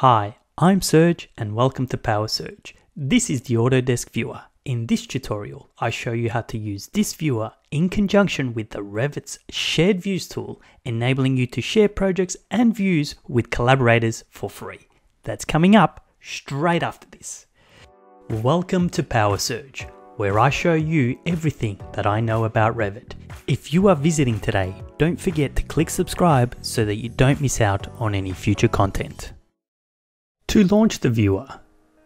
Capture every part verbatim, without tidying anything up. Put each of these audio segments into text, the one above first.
Hi, I'm Surge and welcome to Power Surge. This is the Autodesk viewer. In this tutorial, I show you how to use this viewer in conjunction with the Revit's Shared Views tool, enabling you to share projects and views with collaborators for free. That's coming up straight after this. Welcome to Power Surge, where I show you everything that I know about Revit. If you are visiting today, don't forget to click subscribe so that you don't miss out on any future content. To launch the viewer,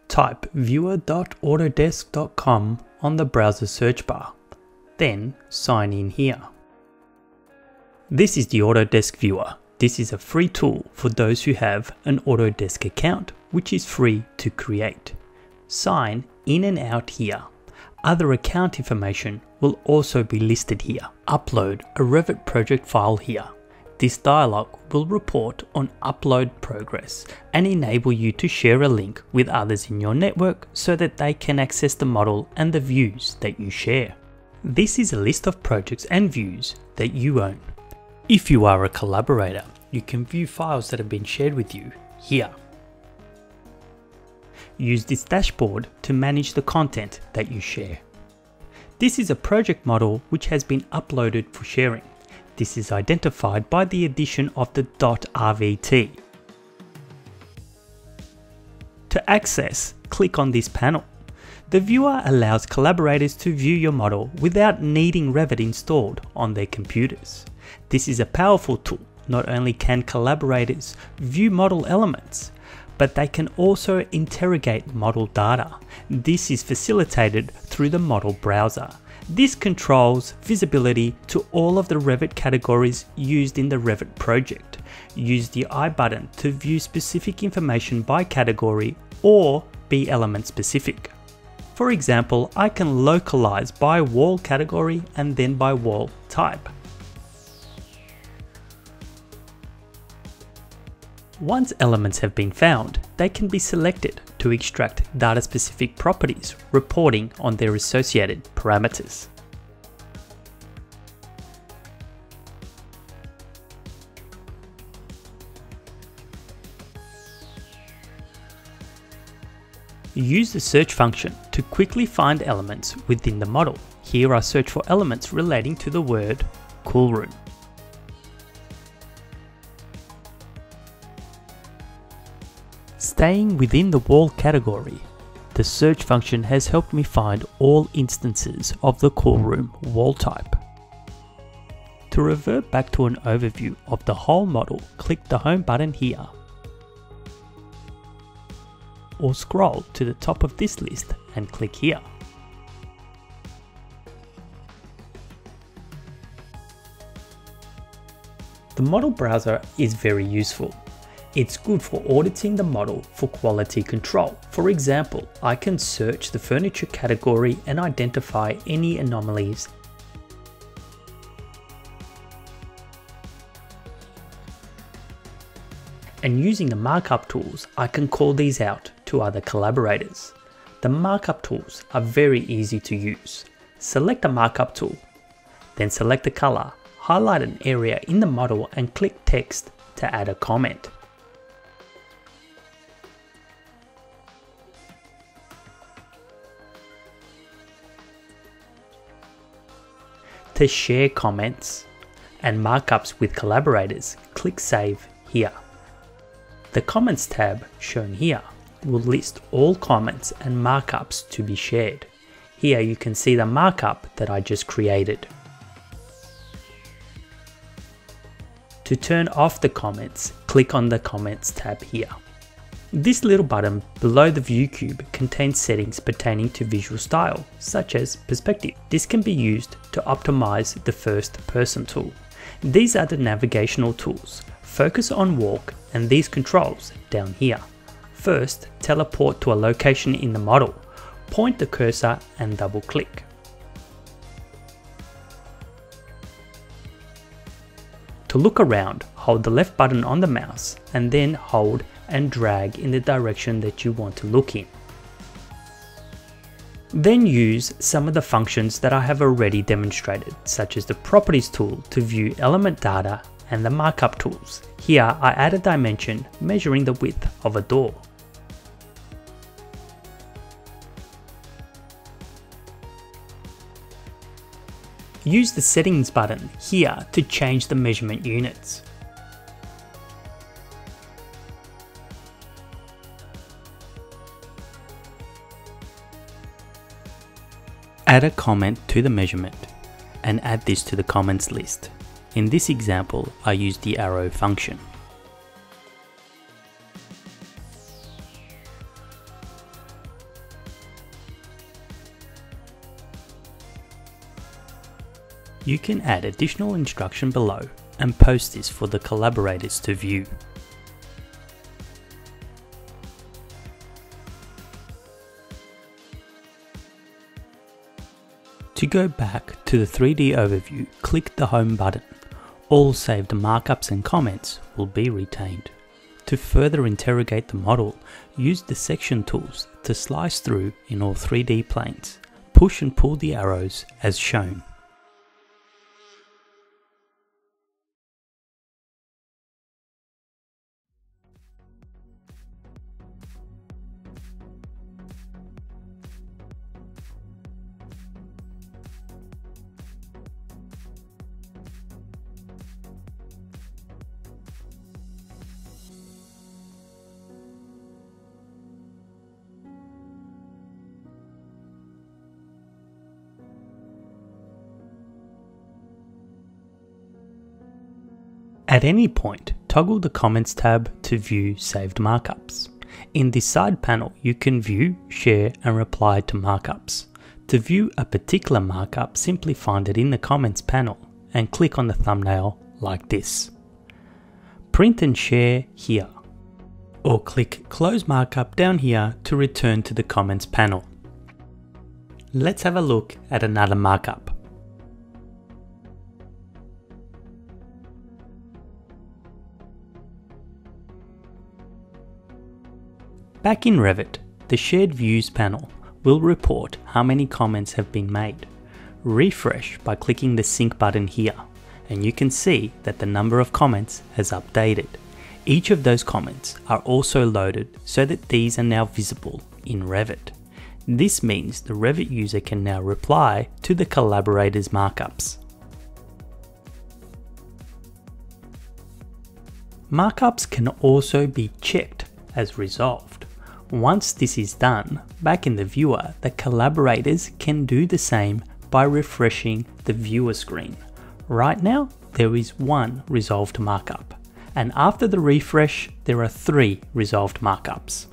type viewer dot autodesk dot com on the browser search bar, then sign in here. This is the Autodesk viewer. This is a free tool for those who have an Autodesk account, which is free to create. Sign in and out here. Other account information will also be listed here. Upload a Revit project file here. This dialog will report on upload progress and enable you to share a link with others in your network so that they can access the model and the views that you share. This is a list of projects and views that you own. If you are a collaborator, you can view files that have been shared with you here. Use this dashboard to manage the content that you share. This is a project model which has been uploaded for sharing. This is identified by the addition of the .rvt. To access, click on this panel. The viewer allows collaborators to view your model without needing Revit installed on their computers. This is a powerful tool. Not only can collaborators view model elements, but they can also interrogate model data. This is facilitated through the model browser. This controls visibility to all of the Revit categories used in the Revit project. Use the I button to view specific information by category or be element specific. For example, I can localize by wall category and then by wall type. Once elements have been found, they can be selected to extract data-specific properties, reporting on their associated parameters. Use the search function to quickly find elements within the model. Here I search for elements relating to the word cool room. Staying within the wall category, the search function has helped me find all instances of the cool room wall type. To revert back to an overview of the whole model, click the home button here, or scroll to the top of this list and click here. The model browser is very useful. It's good for auditing the model for quality control. For example, I can search the furniture category and identify any anomalies. And using the markup tools, I can call these out to other collaborators. The markup tools are very easy to use. Select a markup tool, then select a color, highlight an area in the model and click text to add a comment. To share comments and markups with collaborators, click Save here. The Comments tab shown here will list all comments and markups to be shared. Here you can see the markup that I just created. To turn off the comments, click on the Comments tab here. This little button below the view cube contains settings pertaining to visual style, such as perspective. This can be used to optimize the first person tool. These are the navigational tools. Focus on walk and these controls down here. First, teleport to a location in the model. Point the cursor and double click. To look around, hold the left button on the mouse and then hold and drag in the direction that you want to look in. Then use some of the functions that I have already demonstrated, such as the Properties tool to view element data and the markup tools. Here I add a dimension measuring the width of a door. Use the settings button here to change the measurement units. Add a comment to the measurement and add this to the comments list. In this example, I use the arrow function. You can add additional instruction below and post this for the collaborators to view. To go back to the three D overview, click the Home button. All saved markups and comments will be retained. To further interrogate the model, use the section tools to slice through in all three D planes. Push and pull the arrows as shown. At any point, toggle the Comments tab to view saved markups. In the side panel, you can view, share, and reply to markups. To view a particular markup, simply find it in the Comments panel and click on the thumbnail like this. Print and share here, or click Close Markup down here to return to the Comments panel. Let's have a look at another markup. Back in Revit, the Shared Views panel will report how many comments have been made. Refresh by clicking the Sync button here, and you can see that the number of comments has updated. Each of those comments are also loaded so that these are now visible in Revit. This means the Revit user can now reply to the collaborators' markups. Markups can also be checked as resolved. Once this is done, back in the viewer, the collaborators can do the same by refreshing the viewer screen. Right now, there is one resolved markup, and after the refresh, there are three resolved markups.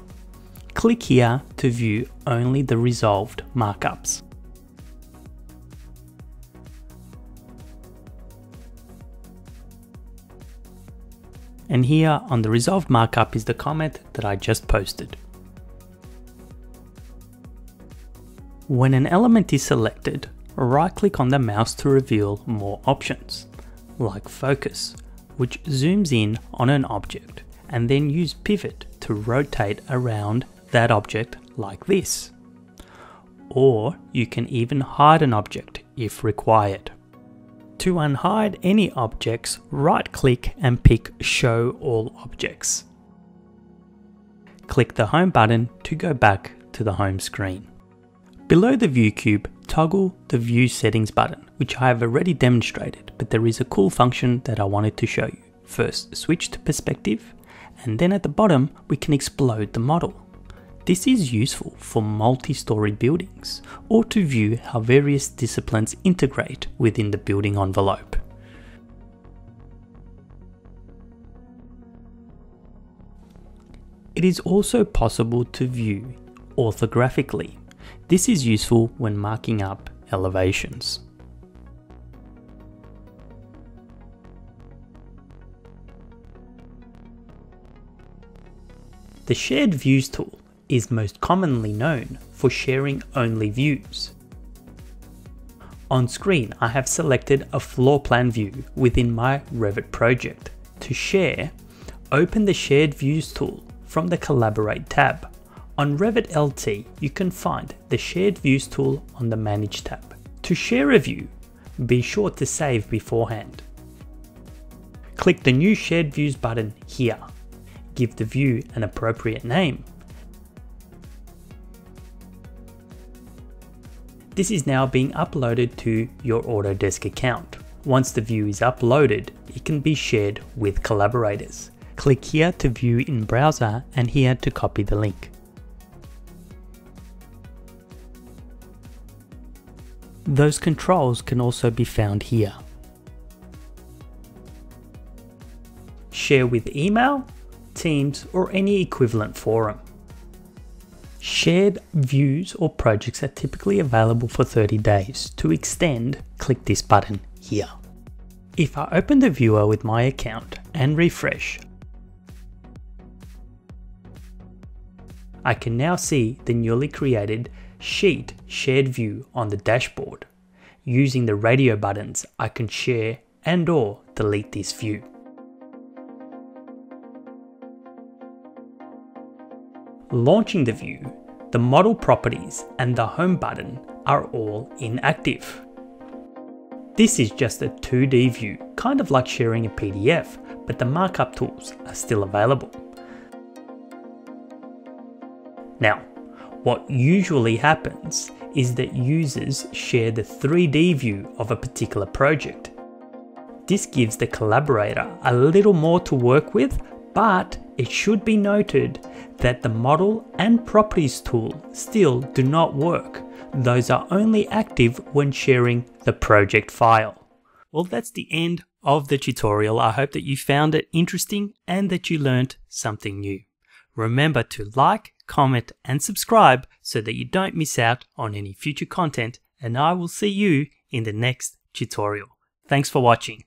Click here to view only the resolved markups. And here on the resolved markup is the comment that I just posted. When an element is selected, right-click on the mouse to reveal more options, like Focus, which zooms in on an object, and then use Pivot to rotate around that object like this. Or you can even hide an object if required. To unhide any objects, right-click and pick Show All Objects. Click the Home button to go back to the home screen. Below the view cube, toggle the view settings button, which I have already demonstrated, but there is a cool function that I wanted to show you. First, switch to perspective, and then at the bottom, we can explode the model. This is useful for multi-story buildings, or to view how various disciplines integrate within the building envelope. It is also possible to view orthographically. This is useful when marking up elevations. The Shared Views tool is most commonly known for sharing only views. On screen, I have selected a floor plan view within my Revit project. To share, open the Shared Views tool from the Collaborate tab. On Revit L T, you can find the Shared Views tool on the Manage tab. To share a view, be sure to save beforehand. click the New Shared Views button here. Give the view an appropriate name. This is now being uploaded to your Autodesk account. Once the view is uploaded, it can be shared with collaborators. Click here to view in browser and here to copy the link. Those controls can also be found here. Share with email, Teams, or any equivalent forum. Shared views or projects are typically available for thirty days. To extend, click this button here. If I open the viewer with my account and refresh, I can now see the newly created sheet shared view on the dashboard. Using the radio buttons, I can share and or delete this view. Launching the view, the model properties and the home button are all inactive. This is just a two D view, kind of like sharing a P D F, but the markup tools are still available. Now, what usually happens is that users share the three D view of a particular project. This gives the collaborator a little more to work with, but it should be noted that the model and properties tool still do not work. Those are only active when sharing the project file. Well, that's the end of the tutorial. I hope that you found it interesting and that you learned something new. Remember to like, comment and subscribe so that you don't miss out on any future content, and I will see you in the next tutorial. Thanks for watching.